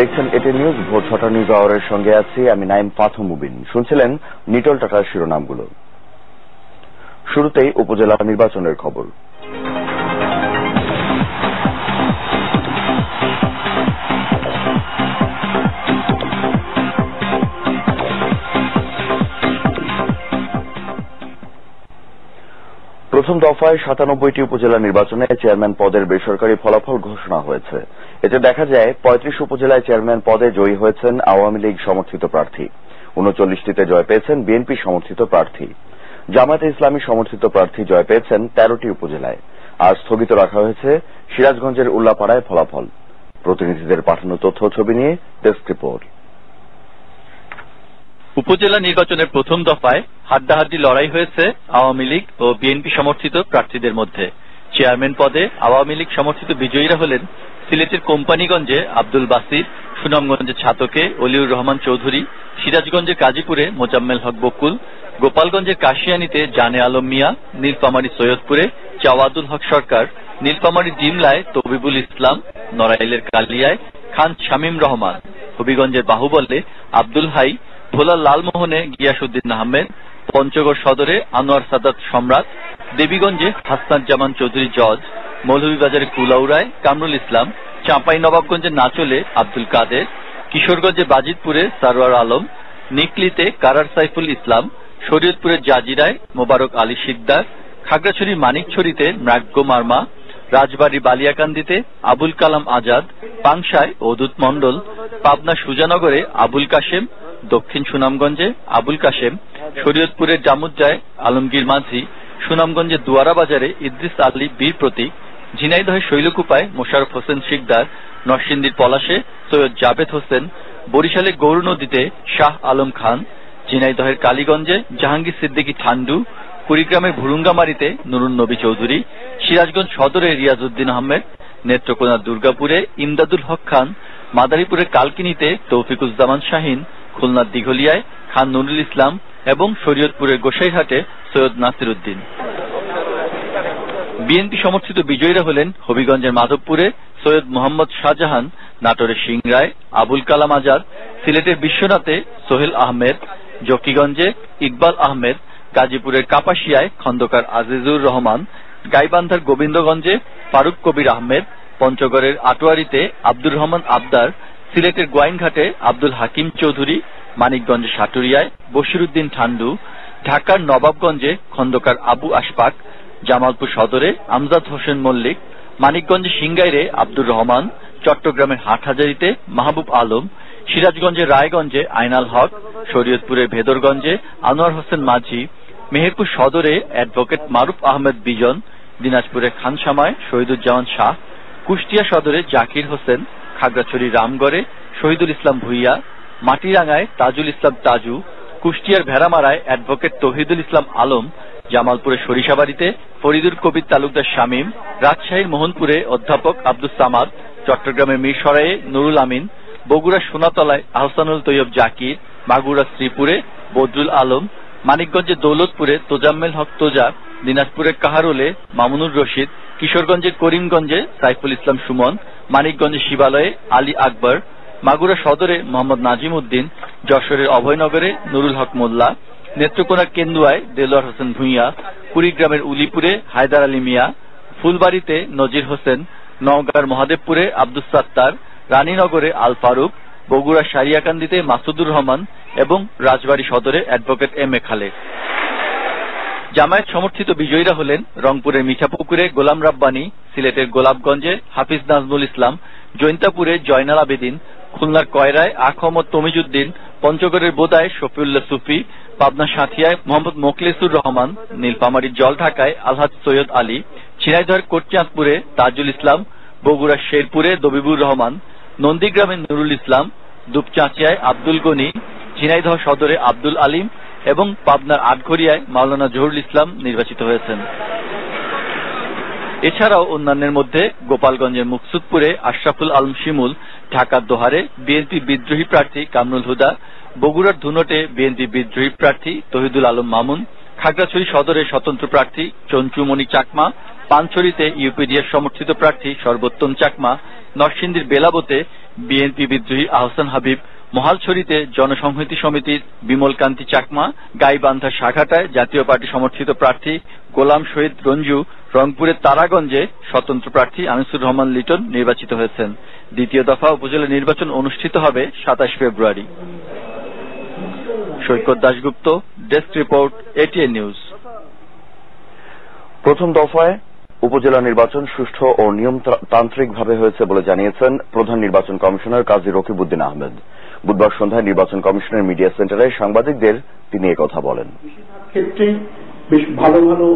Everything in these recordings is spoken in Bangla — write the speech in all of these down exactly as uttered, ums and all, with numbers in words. দেখছেন এটিএন নিউজ ভোর ছটা নিউজ আওয়ারের সঙ্গে আছি আমি নাইম ফাতহু মুবিন। শুনছিলেন নিটল টাটার শিরোনামগুলো। শুরুতেই উপজেলা নির্বাচনের খবর। প্রথম দফায় সাতানব্বইটি উপজেলা নির্বাচনে চেয়ারম্যান পদের বেসরকারি ফলাফল ঘোষণা হয়েছে। এতে দেখা যায় পঁয়ত্রিশ উপজেলায় চেয়ারম্যান পদে জয়ী হয়েছেন আওয়ামী লীগ সমর্থিত প্রার্থী, উনচল্লিশটিতে জয় পেয়েছেন বিএনপি সমর্থিত প্রার্থী, জামায়াতে ইসলামী সমর্থিত প্রার্থী জয় পেয়েছেন তেরোটি উপজেলায়। আর স্থগিত রাখা হয়েছে সিরাজগঞ্জের উল্লাপাড়ায় ফলাফল। প্রতিনিধিদের পাঠানো তথ্য ছবি নিয়ে ডেস্ক রিপোর্ট। উপজেলা নির্বাচনের প্রথম দফায় হাড্ডাহাড্ডি লড়াই হয়েছে আওয়ামী লীগ ও বিএনপি সমর্থিত প্রার্থীদের মধ্যে। চেয়ারম্যান পদে আওয়ামী লীগ সমর্থিত বিজয়ীরা হলেন সিলেটের কোম্পানিগঞ্জে আব্দুল বাসির, সুনামগঞ্জের ছাতকে অলিউর রহমান চৌধুরী, সিরাজগঞ্জের কাজীপুরে মোজাম্মেল হক বকুল, গোপালগঞ্জের কাশিয়ানীতে জানে আলম মিয়া, নীলফামারী সৈয়দপুরে চাওয়াদুল হক সরকার, নীলফামারী ডিমলায় তবিবুল ইসলাম, নড়াইলের কালিয়ায় খান শামীম রহমান, হবিগঞ্জের বাহুবলে আব্দুল হাই, ভোলার লালমোহনে গিয়াসউদ্দিন আহমেদ, পঞ্চগড় সদরে আনোয়ার সাদাত সম্রাট, দেবীগঞ্জে হাসনাজ্জামান চৌধুরী জজ, মৌলভীবাজারের কুলাউড়ায় কামরুল ইসলাম, চাঁপাইনবাবগঞ্জের নাচলে আব্দুল কাদের, কিশোরগঞ্জের বাজিতপুরে সারোয়ার আলম, নিকলিতে কারার সাইফুল ইসলাম, শরীয়তপুরের জাজিরায় মোবারক আলী শিকদার, খাগড়াছড়ির মানিকছড়িতে ম্রাগ্য মার্মা, রাজবাড়ীর বালিয়াকান্দিতে আবুল কালাম আজাদ, পাংশায় অদূত মণ্ডল, পাবনা সুজানগরে আবুল কাশেম, দক্ষিণ সুনামগঞ্জে আবুল কাশেম, শরীয়তপুরের জামুজ্জায় আলমগীর মাঝি, সুনামগঞ্জের দুয়ারা বাজারে ইদ্রিস আলী বীর প্রতীক, ঝিনাইদহের শৈলকুপায় মোশারফ হোসেন শিকদার, নরসিংদীর পলাশে সৈয়দ জাবেদ হোসেন, বরিশালের গৌর নদীতে শাহ আলম খান, ঝিনাইদহের কালীগঞ্জে জাহাঙ্গীর সিদ্দিকী ঠান্ডু, কুড়িগ্রামের ভুরুঙ্গামারিতে নুরুন নবী চৌধুরী, সিরাজগঞ্জ সদরের রিয়াজউদ্দিন আহমেদ, নেত্রকোনার দুর্গাপুরে ইমদাদুল হক খান, মাদারীপুরের কালকিনিতে তৌফিকুজ্জামান শাহিন, খুলনার দিঘলিয়ায় খান নুরুল ইসলাম এবং শরীয়তপুরের গোসাইহাটে সৈয়দ নাসিরউদ্দিন। বিএনপি সমর্থিত বিজয়ীরা হলেন হবিগঞ্জের মাধবপুরে সৈয়দ মোহাম্মদ শাহজাহান, নাটোরের সিংরায় আবুল কালাম আজাদ, সিলেটের বিশ্বনাথে সোহেল আহমেদ, জকিগঞ্জে ইকবাল আহমেদ, গাজীপুরের কাপাসিয়ায় খন্দকার আজিজুর রহমান, গাইবান্ধার গোবিন্দগঞ্জে ফারুক কবির আহমেদ, পঞ্চগড়ের আটোয়ারিতে আব্দুর রহমান আবদার, সিলেটের গোয়াইনঘাটে আব্দুল হাকিম চৌধুরী, মানিকগঞ্জের সাটুরিয়ায় বশিরউদ্দিন ঠান্ডু, ঢাকার নবাবগঞ্জে খন্দকার আবু আশফাক, জামালপুর সদরে আমজাদ হোসেন মল্লিক, মানিকগঞ্জের সিংগাইরে আব্দুর রহমান, চট্টগ্রামের হাটহাজারিতে মাহবুব আলম, সিরাজগঞ্জের রায়গঞ্জে আইনাল হক, শরীয়তপুরের ভেদরগঞ্জে আনোয়ার হোসেন মাঝি, মেহেরপুর সদরে অ্যাডভোকেট মারুফ আহমেদ বিজন, দিনাজপুরের খানসামায় শহীদুজ্জামান শাহ, কুষ্টিয়া সদরে জাকির হোসেন, খাগড়াছড়ি রামগড়ে শহীদুল ইসলাম ভূইয়া, মাটিরাঙ্গায় তাজুল ইসলাম তাজু, কুষ্টিয়ার ভেড়ামারায় অ্যাডভোকেট তৌহিদুল ইসলাম আলম, জামালপুরের সরিষাবাড়িতে ফরিদুল কবির তালুকদার শামীম, রাজশাহীর মোহনপুরে অধ্যাপক আব্দুস সামাদ, চট্টগ্রামের মিরসরাইয়ে নুরুল আমিন, বগুড়ার সোনাতলায় আহসানুল তৈয়ব জাকির, মাগুরা শ্রীপুরে বদরুল আলম, মানিকগঞ্জের দৌলতপুরে তোজাম্মেল হক তোজা, দিনাজপুরের কাহারোলে মামুনুর রশিদ, কিশোরগঞ্জের করিমগঞ্জে সাইফুল ইসলাম সুমন, মানিকগঞ্জের শিবালয়ে আলী আকবর, মাগুরা সদরে মোহাম্মদ নাজিম উদ্দিন, যশোরের অভয়নগরে নুরুল হক মোল্লা, নেত্রকোনার কেন্দুয়ায় দেলোয়ার হোসেন ভূঁইয়া, কুড়িগ্রামের উলিপুরে হায়দার আলী মিয়া, ফুলবাড়িতে নজির হোসেন, নওগাঁর মহাদেবপুরে আব্দুস সাত্তার, রানীনগরে আল ফারুক, বগুড়ার সারিয়াকান্দিতে মাসুদুর রহমান এবং রাজবাড়ী সদরে advocate M A Khalek. Jamaat সমর্থিত বিজয়ীরা হলেন রংপুরের মিঠাপুকুরে গোলাম রাব্বানী, সিলেটের গোলাপগঞ্জে হাফিজ নাজমুল ইসলাম, জৈন্তাপুরে জয়নাল আবেদিন, খুলনার কয়রায় আখম তমিজউদ্দিন, পঞ্চগড়ের বোদায় শফিউল্লাহ সুফি, পাবনা সাঁথিয়ায় মোহাম্মদ মোখলেসুর রহমান, নীলফামারীর জলঢাকায় আলহাজ সৈয়দ আলী, ঝিনাইদহের কোটচাঁদপুরে তাজুল ইসলাম, বগুড়ার শেরপুরে দবিবুর রহমান, নন্দীগ্রামের নুরুল ইসলাম, দুপচাঁচিয়ায় আব্দুল গনি, ঝিনাইদহ সদরে আব্দুল আলিম এবং পাবনার আটঘরিয়ায় মাওলানা জহুরুল ইসলাম নির্বাচিত হয়েছেন। এছাড়াও অন্যান্যের মধ্যে গোপালগঞ্জের মুকসুদপুরে আশরাফুল আলম শিমুল, ঢাকার দোহারে বিএনপি বিদ্রোহী প্রার্থী কামরুল হুদা, বগুড়ার ধুনটে বিএনপি বিদ্রোহী প্রার্থী তহিদুল আলম মামুন, খাগড়াছড়ি সদরে স্বতন্ত্র প্রার্থী চঞ্চুমণি চাকমা, পানছড়িতে ইউপিডিএফ সমর্থিত প্রার্থী সর্বোত্তম চাকমা, নরসিংদীর বেলাবোতে বিএনপি বিদ্রোহী আহসান হাবিব, মহালছড়িতে জনসংহতি সমিতির বিমল কান্তি চাকমা, গাইবান্ধার শাখাটায় জাতীয় পার্টি সমর্থিত প্রার্থী গোলাম শহীদ রঞ্জু, রংপুরের তারাগঞ্জে স্বতন্ত্র প্রার্থী আনিসুর রহমান লিটন নির্বাচিত হয়েছেন। দ্বিতীয় দফা উপজেলা নির্বাচন অনুষ্ঠিত হবে সাতাশ ফেব্রুয়ারি। Saikat Dasgupta, desk report, ATN news. প্রথম দফায় উপজেলা নির্বাচন সুষ্ঠু ও নিয়মতান্ত্রিকভাবে হয়েছে বলে জানিয়েছেন প্রধান নির্বাচন কমিশনার কাজী রকিবউদ্দিন আহমেদ। বুধবার সন্ধ্যায় নির্বাচন কমিশনের মিডিয়া সেন্টারে সাংবাদিকদের তিনি একথা বলেন। ক্ষেত্রে বেশ ভালো ভালো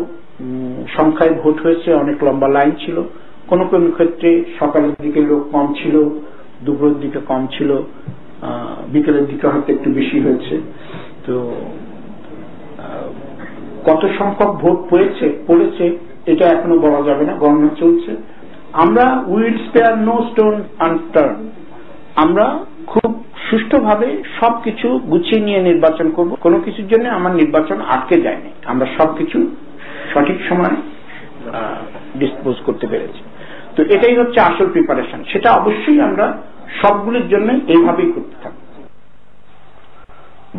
সংখ্যায় ভোট হয়েছে, অনেক লম্বা লাইন ছিল, কোন কোন ক্ষেত্রে সকালের দিকে লোক কম ছিল, দুপুরের দিকে কম ছিল, বিকেলের দিকে হয়তো একটু বেশি হয়েছে। তো কত সংখ্যক ভোট পড়েছে পড়েছে এটা এখনো বলা যাবে না, গণনা চলছে। আমরা will spare no stone unturned, আমরা খুব সুষ্ঠুভাবে সবকিছু গুছিয়ে নিয়ে নির্বাচন করব। কোনো কিছুর জন্য আমার নির্বাচন আটকে যায়নি, আমরা সবকিছু সঠিক সময়ে ডিসপোজ করতে পেরেছি। তো এটাই হচ্ছে আসল প্রিপারেশন, সেটা অবশ্যই আমরা সবগুলির জন্য এইভাবেই করতে থাকব।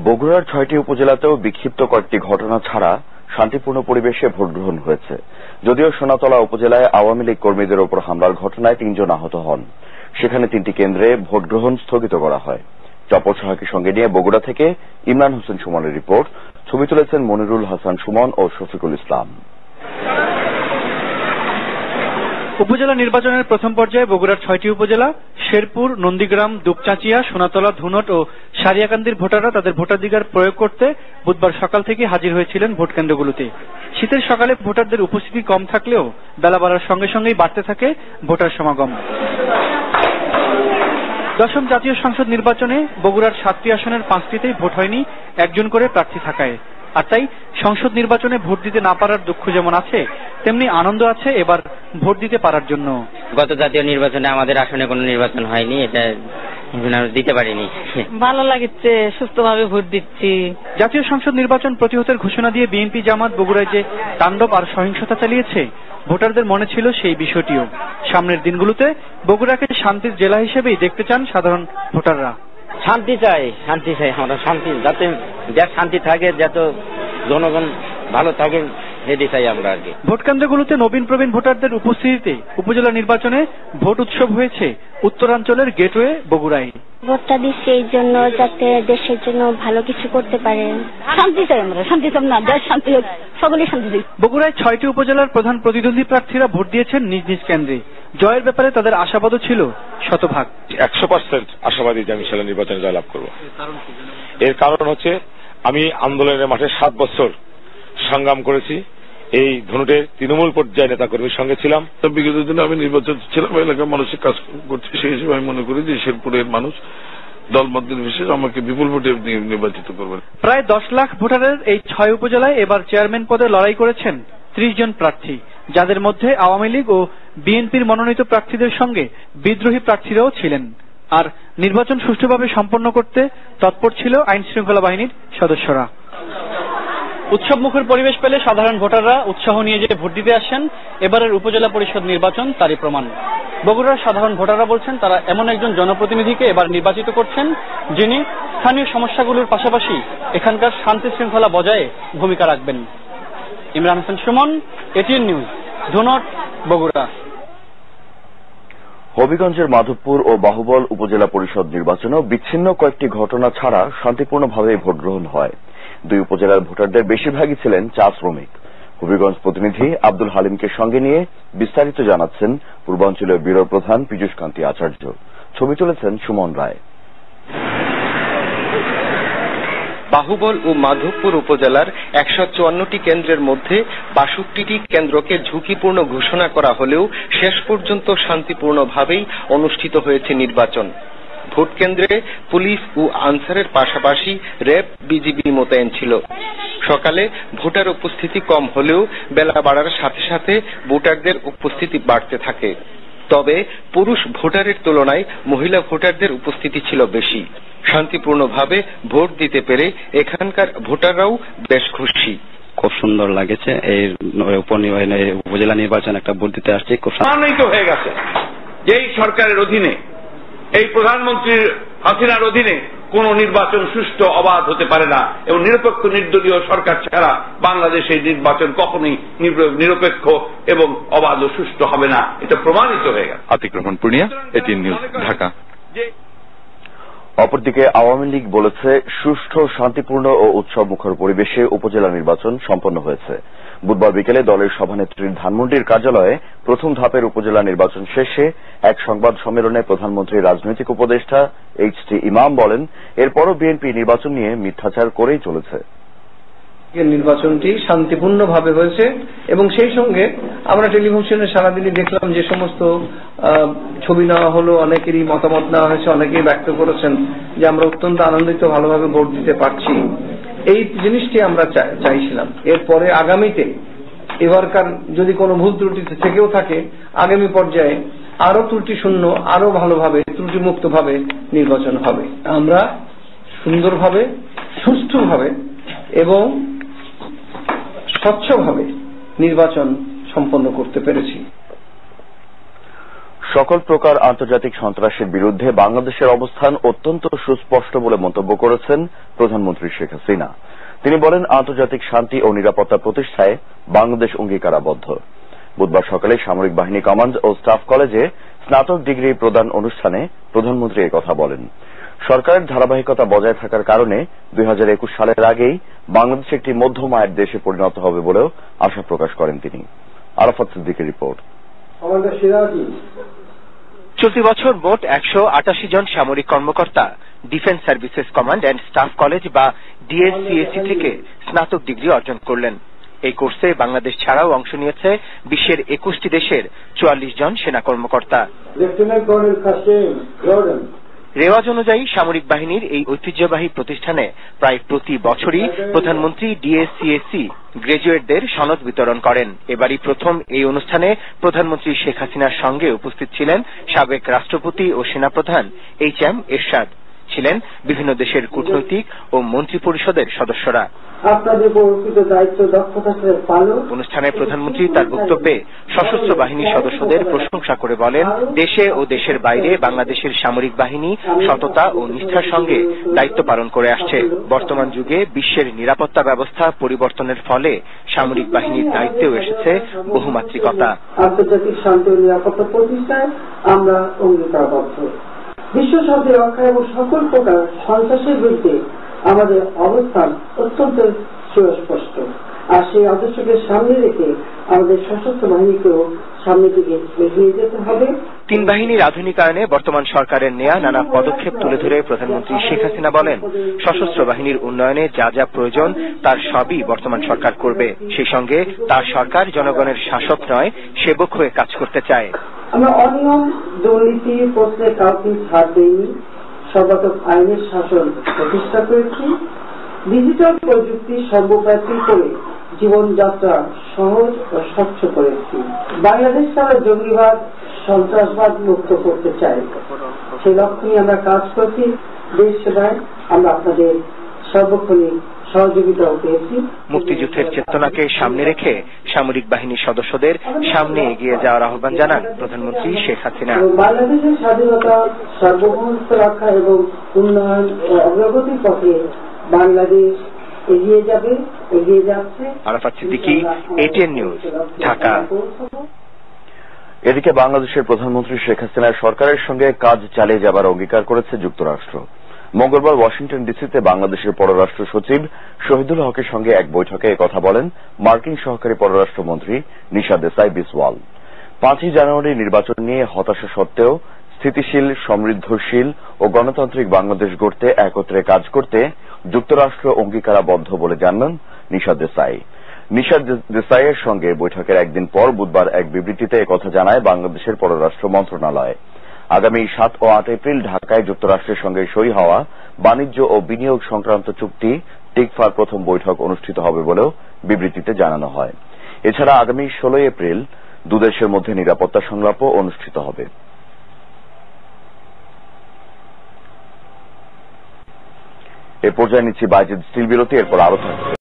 বগুড়ার ছয়টি উপজেলাতেও বিক্ষিপ্ত কয়েকটি ঘটনা ছাড়া শান্তিপূর্ণ পরিবেশে ভোট গ্রহণ হয়েছে। যদিও সোনাতলা উপজেলায় আওয়ামী লীগ কর্মীদের ওপর হামলার ঘটনায় তিনজন আহত হন, সেখানে তিনটি কেন্দ্রে ভোট গ্রহণ স্থগিত করা হয়। টপর সাহাকে সঙ্গে নিয়ে বগুড়া থেকে ইমরান হোসেন সুমনের রিপোর্ট। ছবি তুলেছেন মনিরুল হাসান সুমন ও শফিকুল ইসলাম। উপজেলা নির্বাচনের প্রথম পর্যায়ে বগুড়ার ছয়টি উপজেলা শেরপুর, নন্দীগ্রাম, দুপচাঁচিয়া, সোনাতলা, ধুনট ও সারিয়াকান্দির ভোটাররা তাদের ভোটাধিকার প্রয়োগ করতে বুধবার সকাল থেকে হাজির হয়েছিলেন ভোট কেন্দ্রগুলোতে। শীতের সকালে ভোটারদের উপস্থিতি কম থাকলেও বেলা বাড়ার সঙ্গে সঙ্গেই বাড়তে থাকে ভোটার সমাগম। দশম জাতীয় সংসদ নির্বাচনে বগুড়ার সাতটি আসনের পাঁচটিতেই ভোট হয়নি একজন করে প্রার্থী থাকায়। আর তাই সংসদ নির্বাচনে ভোট দিতে না পারার দুঃখ যেমন আছে, তেমনি আনন্দ আছে এবার ভোট দিতে পারার জন্য। গত জাতীয় নির্বাচনে আমাদের আসনে কোনো নির্বাচন হয়নি, এটা দিতে পারিনি, ভালো লাগছে, সুস্থভাবে ভোট দিচ্ছি। জাতীয় সংসদ নির্বাচন প্রতিহতের ঘোষণা দিয়ে বিএনপি জামাত বগুড়ায় যে তাণ্ডব আর সহিংসতা চালিয়েছে, ভোটারদের মনে ছিল সেই বিষয়টিও। সামনের দিনগুলোতে বগুড়াকে শান্তির জেলা হিসেবেই দেখতে চান সাধারণ ভোটাররা। শান্তি চাই, শান্তি চাই আমরা, শান্তি, যাতে যা শান্তি থাকে, যত জনগণ ভালো থাকে, সেটি চাই আমরা আর কি। ভোট কেন্দ্রগুলোতে নবীন প্রবীণ ভোটারদের উপস্থিতিতে উপজেলা নির্বাচনে ভোট উৎসব হয়েছে উত্তরাঞ্চলের গেটওয়ে বগুড়ায়। ভোটটা দিচ্ছি এই জন্য যাতে দেশের জন্য ভালো কিছু করতে পারে, শান্তি চাই আমরা, শান্তি চাই না, দেশ শান্তি হোক, সকলেই শান্তি চাই। বগুড়ায় ছয়টি উপজেলার প্রধান প্রতিদ্বন্দ্বী প্রার্থীরা ভোট দিয়েছেন নিজ নিজ কেন্দ্রে। জয়ের ব্যাপারে তাদের আশাবাদও ছিল শতভাগ। একশো পার্সেন্ট আশাবাদী যে আমি সেটা নির্বাচনে জয়লাভ করব। এর কারণ হচ্ছে আমি আন্দোলনের মাঠে সাত বছর সংগ্রাম করেছি, এই ধনুটের তৃণমূল পর্যায়ে নেতাকর্মীর সঙ্গে ছিলাম। তো বিগত দিনে আমি নির্বাচন ছিলাম, এলাকার মানুষের কাজ করছি, সেই হিসেবে আমি মনে করি যে শেরপুরের মানুষ দলমত নির্বিশেষে আমাকে বিপুল ভোটে নির্বাচিত করবেন। প্রায় দশ লাখ ভোটারের এই ছয় উপজেলায় এবার চেয়ারম্যান পদে লড়াই করেছেন ত্রিশ জন প্রার্থী, যাদের মধ্যে আওয়ামী লীগ ও বিএনপির মনোনীত প্রার্থীদের সঙ্গে বিদ্রোহী প্রার্থীরাও ছিলেন। আর নির্বাচন সুষ্ঠুভাবে সম্পন্ন করতে তৎপর ছিল আইন শৃঙ্খলা বাহিনীর সদস্যরা। উৎসবমুখর পরিবেশ পেলে সাধারণ ভোটাররা উৎসাহ নিয়ে যে ভোট দিতে আসেন, এবারের উপজেলা পরিষদ নির্বাচন তারই প্রমাণ। বগুড়ার সাধারণ ভোটাররা বলছেন তারা এমন একজন জনপ্রতিনিধিকে এবার নির্বাচিত করছেন যিনি স্থানীয় সমস্যাগুলোর পাশাপাশি এখানকার শান্তি শৃঙ্খলা বজায়ে ভূমিকা রাখবেন। Imran Hossain Sumon, ATN news, Dhunot, Bogura. হবিগঞ্জের মাধবপুর ও বাহুবল উপজেলা পরিষদ নির্বাচনেও বিচ্ছিন্ন কয়েকটি ঘটনা ছাড়া শান্তিপূর্ণভাবে ভোট গ্রহণ হয়। দুই উপজেলার ভোটারদের বেশিরভাগই ছিলেন চা শ্রমিক। হবিগঞ্জ প্রতিনিধি আব্দুল হালিমকে সঙ্গে নিয়ে বিস্তারিত জানাচ্ছেন পূর্বাঞ্চলীয় ব্যুরো প্রধান পীযুষ কান্তি আচার্য। ছবি তুলেছেন সুমন রায়। বাহুবল ও মাধবপুর উপজেলার একশো চুয়ান্নটি কেন্দ্রের মধ্যে বাষট্টিটি কেন্দ্রকে ঝুঁকিপূর্ণ ঘোষণা করা হলেও শেষ পর্যন্ত শান্তিপূর্ণভাবেই অনুষ্ঠিত হয়েছে নির্বাচন। ভোট কেন্দ্রে পুলিশ ও আনসারের পাশাপাশি র্যাব, বিজিবি মোতায়েন ছিল। সকালে ভোটার উপস্থিতি কম হলেও বেলা বাড়ার সাথে সাথে ভোটারদের উপস্থিতি বাড়তে থাকে। তবে পুরুষ ভোটারের তুলনায় মহিলা ভোটারদের উপস্থিতি ছিল বেশি। শান্তিপূর্ণভাবে ভোট দিতে পেরে এখানকার ভোটাররাও বেশ খুশি। खूब सुंदर लागे उपजेला निर्वाचन एक भोट दीते आसछि खूब सम्मानित हो गेছে যেই সরকারের অধীনে এই প্রধানমন্ত্রী হাসিনার অধীনে কোনো নির্বাচন সুষ্ঠু অবাধ হতে পারে না এবং নিরপেক্ষ নির্দলীয় সরকার ছাড়া বাংলাদেশের নির্বাচন কখনোই নিরপেক্ষ এবং অবাধ ও সুষ্ঠু হবে না এটা প্রমাণিত হয়ে গেছে। অতিক্রমণ পূর্ণিয়া এটিএন নিউজ ঢাকা। অপরদিকে আওয়ামী লীগ বলেছে সুষ্ঠু শান্তিপূর্ণ ও উৎসবমুখর পরিবেশে উপজেলা নির্বাচন সম্পন্ন হয়েছে। বুধবার বিকেলে দলের সভানেত্রীর ধানমন্ডির কার্যালয়ে প্রথম ধাপের উপজেলা নির্বাচন শেষে এক সংবাদ সম্মেলনে প্রধানমন্ত্রীর রাজনৈতিক উপদেষ্টা এইচ টি ইমাম বলেন এরপরও বিএনপি নির্বাচন নিয়ে মিথ্যাচার করেই চলেছে। নির্বাচনটি শান্তিপূর্ণভাবে হয়েছে এবং সেই সঙ্গে আমরা টেলিভিশনে সারাদিনই দেখলাম যে সমস্ত ছবি নেওয়া হলো, অনেকেরই মতামত নেওয়া হয়েছে, অনেকেই ব্যক্ত করেছেন যে আমরা অত্যন্ত আনন্দিত ভালোভাবে ভোট দিতে পারছি। এই জিনিসটি আমরা চাইছিলাম। এরপরে আগামীতে এবারকার যদি কোনো ভুল ত্রুটি থেকেও থাকে আগামী পর্যায়ে আরো ত্রুটিশূন্য আরো ভালোভাবে ত্রুটিমুক্তভাবে নির্বাচন হবে। আমরা সুন্দরভাবে সুষ্ঠুভাবে এবং স্বচ্ছভাবে নির্বাচন সম্পন্ন করতে পেরেছি। সকল প্রকার আন্তর্জাতিক সন্ত্রাসের বিরুদ্ধে বাংলাদেশের অবস্থান অত্যন্ত সুস্পষ্ট বলে মন্তব্য করেছেন প্রধানমন্ত্রী শেখ হাসিনা। তিনি বলেন আন্তর্জাতিক শান্তি ও নিরাপত্তা প্রতিষ্ঠায় বাংলাদেশ অঙ্গীকারাবদ্ধ। বুধবার সকালে সামরিক বাহিনী কমান্ড ও স্টাফ কলেজে স্নাতক ডিগ্রি প্রদান অনুষ্ঠানে প্রধানমন্ত্রী একথা বলেন। সরকারের ধারাবাহিকতা বজায় থাকার কারণে দুই হাজার একুশ সালের আগেই বাংলাদেশ একটি মধ্যম আয়ের দেশে পরিণত হবে বলেও আশা প্রকাশ করেন তিনি। আরাফাত সিদ্দিকের রিপোর্ট। চলতি বছর মোট একশো আটাশি জন সামরিক কর্মকর্তা defence services command and staff college বা ডিএসসিএসি থেকে স্নাতক ডিগ্রি অর্জন করলেন। এই কোর্সে বাংলাদেশ ছাড়াও অংশ নিয়েছে বিশ্বের একুশটি দেশের চুয়াল্লিশ জন সেনা কর্মকর্তা। রেওয়াজ অনুযায়ী সামরিক বাহিনীর এই ঐতিহ্যবাহী প্রতিষ্ঠানে প্রায় প্রতি বছরই প্রধানমন্ত্রী ডিএসসিএসি গ্রাজুয়েটদের সনদ বিতরণ করেন। এবারই প্রথম এই অনুষ্ঠানে প্রধানমন্ত্রী শেখ হাসিনার সঙ্গে উপস্থিত ছিলেন সাবেক রাষ্ট্রপতি ও সেনাপ্রধান এইচ এম এরশাদ, ছিলেন বিভিন্ন দেশের কূটনৈতিক ও মন্ত্রী পরিষদের সদস্যরা। অনুষ্ঠানে প্রধানমন্ত্রী তার বক্তব্যে সশস্ত্র বাহিনীর সদস্যদের প্রশংসা করে বলেন দেশে ও দেশের বাইরে বাংলাদেশের সামরিক বাহিনী সততা ও নিষ্ঠার সঙ্গে দায়িত্ব পালন করে আসছে। বর্তমান যুগে বিশ্বের নিরাপত্তা ব্যবস্থা পরিবর্তনের ফলে সামরিক বাহিনীর দায়িত্বেও এসেছে বহুমাত্রিকতা। আন্তর্জাতিক শান্তি ও নিরাপত্তা প্রতিষ্ঠায় আমরা অঙ্গীকারবদ্ধ। বিশ্ব শান্তি রক্ষা এবং সকল প্রকার সন্ত্রাসের বিরুদ্ধে আমাদের অবস্থান অত্যন্ত সুস্পষ্ট। আর সেই আদর্শকে সামনে রেখে আমাদের সশস্ত্র বাহিনীকেও সামনের দিকে এগিয়ে যেতে হবে। তিন বাহিনীর আধুনিকায়নে বর্তমান সরকারের নেয়া নানা পদক্ষেপ তুলে ধরে প্রধানমন্ত্রী শেখ হাসিনা বলেন সশস্ত্র বাহিনীর উন্নয়নে যা যা প্রয়োজন তার সবই বর্তমান সরকার করবে। সেই সঙ্গে তার সরকার জনগণের শাসক নয়, সেবক হয়ে কাজ করতে চায়। আমরা অনিয়ম দুর্নীতি প্রশ্নে কাউকে ছাড় দেইনি, সর্বাত্মক আইনের শাসন প্রতিষ্ঠা করেছি, ডিজিটাল প্রযুক্তি সর্বব্যাপী করে জীবনযাত্রা সহজ ও স্বচ্ছ করেছি। বাংলাদেশ তারা জঙ্গিবাদ সন্ত্রাসবাদ মুক্ত করতে চাই, সে লক্ষ্যে আমরা কাজ করছি। দেশ সেবায় আমরা আপনাদের সর্বক্ষণিক সহযোগিতাও পেয়েছি। মুক্তিযুদ্ধের চেতনাকে সামনে রেখে সামরিক বাহিনীর সদস্যদের সামনে এগিয়ে যাওয়ার আহ্বান জানান প্রধানমন্ত্রী শেখ হাসিনা। বাংলাদেশের স্বাধীনতা সার্বভৌমত্ব রক্ষা এবং উন্নয়ন অগ্রগতির পথে বাংলাদেশ এগিয়ে যাবে, এগিয়ে যাচ্ছে। Arafat Siddiqui, ATN news, Dhaka. এদিকে বাংলাদেশের প্রধানমন্ত্রী শেখ হাসিনার সরকারের সঙ্গে কাজ চালিয়ে যাবার অঙ্গীকার করেছে যুক্তরাষ্ট্র। মঙ্গলবার ওয়াশিংটন ডিসিতে বাংলাদেশের পররাষ্ট্র সচিব শহীদুল হকের সঙ্গে এক বৈঠকে একথা বলেন মার্কিন সহকারী পররাষ্ট্রমন্ত্রী নিশা দেসাই বিসওয়াল। পাঁচই জানুয়ারি নির্বাচন নিয়ে হতাশা সত্ত্বেও স্থিতিশীল, সমৃদ্ধশীল ও গণতান্ত্রিক বাংলাদেশ গড়তে একত্রে কাজ করতে যুক্তরাষ্ট্র অঙ্গীকারাবদ্ধ বলে জানান নিশা দেসাই। নিশা দেসাইয়ের সঙ্গে বৈঠকের একদিন পর বুধবার এক বিবৃতিতে একথা জানায় বাংলাদেশের পররাষ্ট্র মন্ত্রণালয়। আগামী সাত ও আট এপ্রিল ঢাকায় যুক্তরাষ্ট্রের সঙ্গে সই হওয়া বাণিজ্য ও বিনিয়োগ সংক্রান্ত চুক্তি টিকফার প্রথম বৈঠক অনুষ্ঠিত হবে বলেও বিবৃতিতে জানানো হয়। এছাড়া আগামী ষোলোই এপ্রিল দুদেশের মধ্যে নিরাপত্তা সংলাপও অনুষ্ঠিত হবে। এ পর্যায়ে নিচ্ছি বাইজিদ স্টিল বিরতি, এরপর আরো থাকবে।